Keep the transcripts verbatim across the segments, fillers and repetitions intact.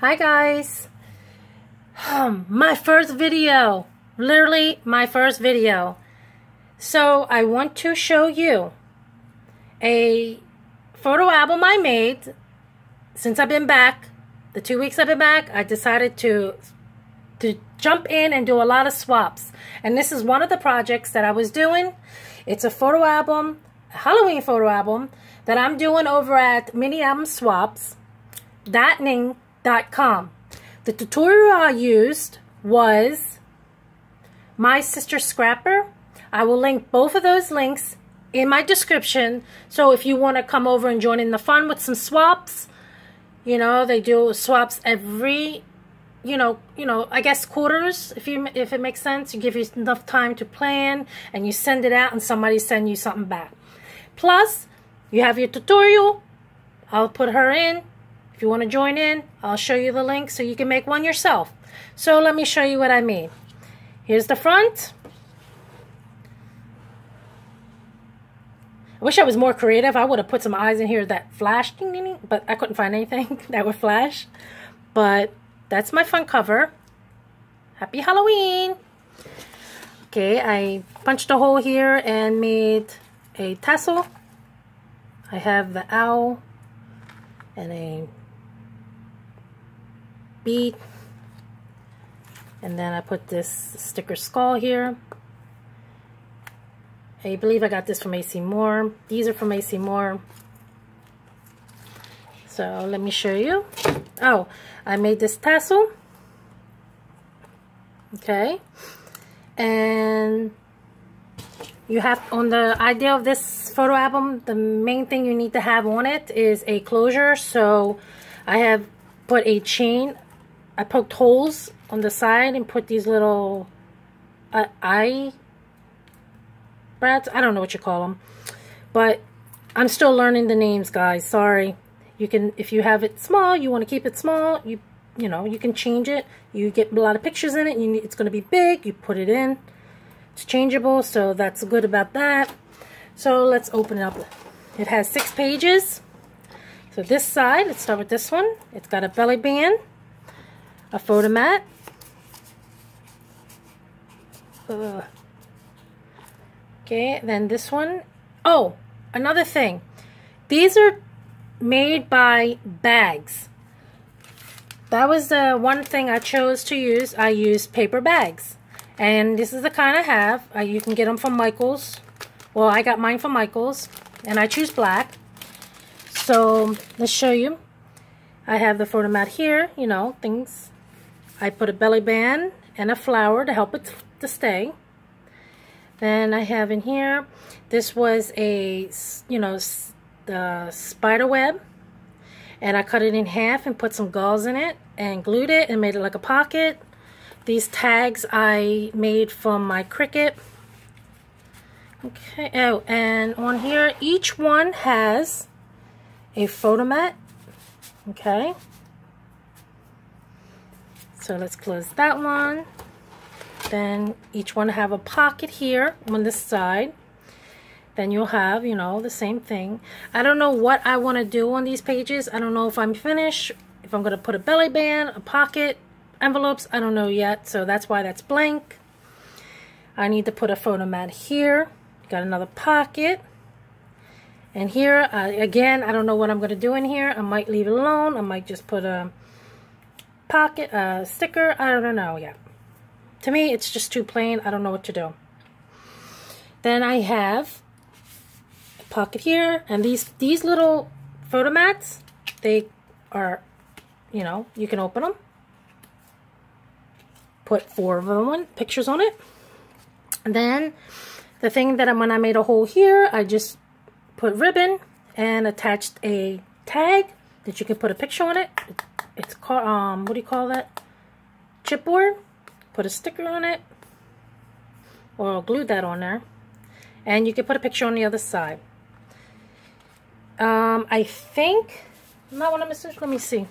Hi guys, um, my first video, literally my first video. So I want to show you a photo album I made since I've been back. The two weeks I've been back, I decided to to jump in and do a lot of swaps. And this is one of the projects that I was doing. It's a photo album, a Halloween photo album that I'm doing over at Mini Album Swaps. That name. Dot com. The tutorial I used was My Sister Scrapper. I will link both of those links in my description. So if you want to come over and join in the fun with some swaps, you know, they do swaps every, you know, you know, I guess quarters, if you if it makes sense. You give you enough time to plan and you send it out and somebody send you something back. Plus, you have your tutorial. I'll put her in. If you want to join in, I'll show you the link so you can make one yourself. So let me show you what I mean. Here's the front. I wish I was more creative. I would have put some eyes in here that flashed, but I couldn't find anything that would flash. But that's my fun cover. Happy Halloween. Okay, I punched a hole here and made a tassel. I have the owl and a bead, and then I put this sticker skull here. I believe I got this from A C Moore. These are from A C Moore. So let me show you. Oh, I made this tassel. Okay, and you have on the idea of this photo album, the main thing you need to have on it is a closure. So I have put a chain. I poked holes on the side and put these little uh, eye brads. I don't know what you call them, but I'm still learning the names, guys. Sorry. You can, if you have it small, you want to keep it small. You, you know, you can change it. You get a lot of pictures in it. You need, it's going to be big. You put it in. It's changeable, so that's good about that. So let's open it up. It has six pages. So this side, let's start with this one. It's got a belly band. A photo mat, Ugh. Okay, then this one. Oh, another thing. These are made by bags. That was the one thing I chose to use. I used paper bags. And this is the kind I have. Uh, you can get them from Michael's. Well, I got mine from Michael's. And I choose black. So, let's show you. I have the photo mat here, you know, things. I put a belly band and a flower to help it to stay. Then I have in here, this was a, you know, the spider web. And I cut it in half and put some gauze in it and glued it and made it like a pocket. These tags I made from my Cricut. Okay, oh, and on here, each one has a photo mat. Okay. So let's close that one. Then each one have a pocket here on this side. Then you'll have, you know, the same thing. I don't know what I want to do on these pages. I don't know if I'm finished, if I'm going to put a belly band, a pocket, envelopes. I don't know yet. So that's why that's blank. I need to put a photo mat here. Got another pocket. And here, uh, again, I don't know what I'm going to do in here. I might leave it alone. I might just put a pocket, a sticker. I don't know yet. To me, it's just too plain. I don't know what to do. Then I have a pocket here. And these, these little photo mats, they are, you know, you can open them. Put four of them on, pictures on it. And then the thing that I'm, when I made a hole here, I just put ribbon and attached a tag that you can put a picture on it. It's called, um, what do you call that? Chipboard. Put a sticker on it, or I'll glue that on there. And you can put a picture on the other side. Um, I think, not what I'm missing, let me see.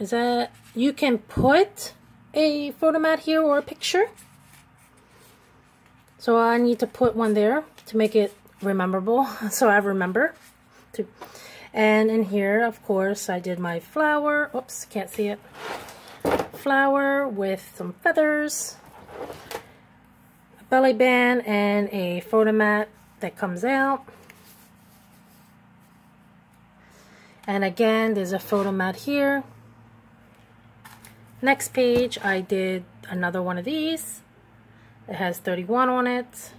Is that, you can put a photo mat here or a picture. So I need to put one there to make it rememberable, so I remember to. And in here, of course, I did my flower. Oops, can't see it. Flower with some feathers, a belly band, and a photo mat that comes out. And again, there's a photo mat here. Next page, I did another one of these. It has thirty-one on it.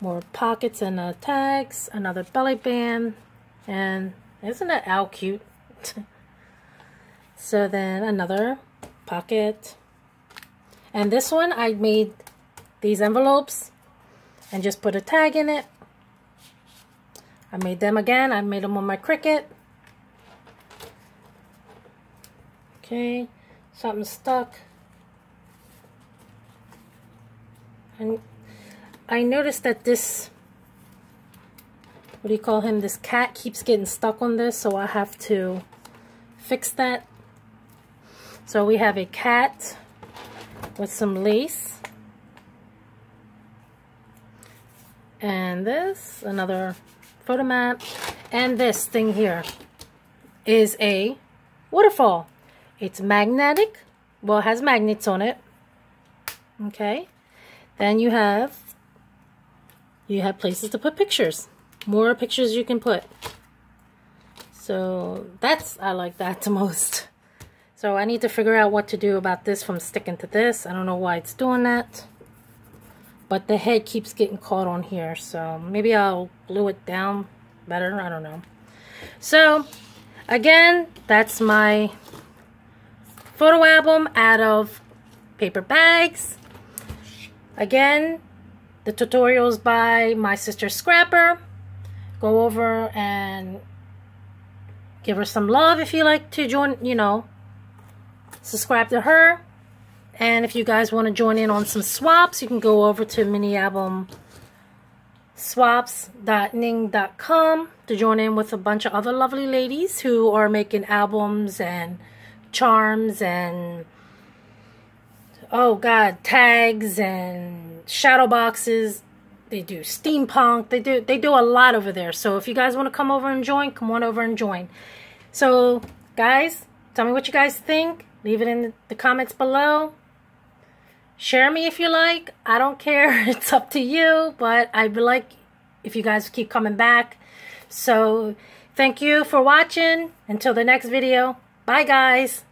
More pockets and uh, tags. Another belly band. And isn't that owl cute? So then another pocket. And this one, I made these envelopes and just put a tag in it. I made them again. I made them on my Cricut. Okay. Something stuck. And I noticed that this, what do you call him, this cat keeps getting stuck on this, so I have to fix that. So we have a cat with some lace. And this, another photo mat. And this thing here is a waterfall. It's magnetic, well, it has magnets on it, okay? Then you have, you have places to put pictures. More pictures you can put. So that's, I like that the most. So I need to figure out what to do about this from sticking to this. I don't know why it's doing that. But the head keeps getting caught on here, so maybe I'll glue it down better, I don't know. So, again, that's my photo album out of paper bags. Again, the tutorials by my sister Scrapper. Go over and give her some love if you like to join, you know, subscribe to her. And if you guys want to join in on some swaps, you can go over to mini album swaps dot ning dot com to join in with a bunch of other lovely ladies who are making albums and charms and, oh god, tags and shadow boxes. They do steampunk, they do they do a lot over there. So if you guys want to come over and join, come on over and join. So guys, tell me what you guys think. Leave it in the comments below. Share me if you like, I don't care. It's up to you, but I'd be like if you guys keep coming back. So thank you for watching. Until the next video. Bye, guys.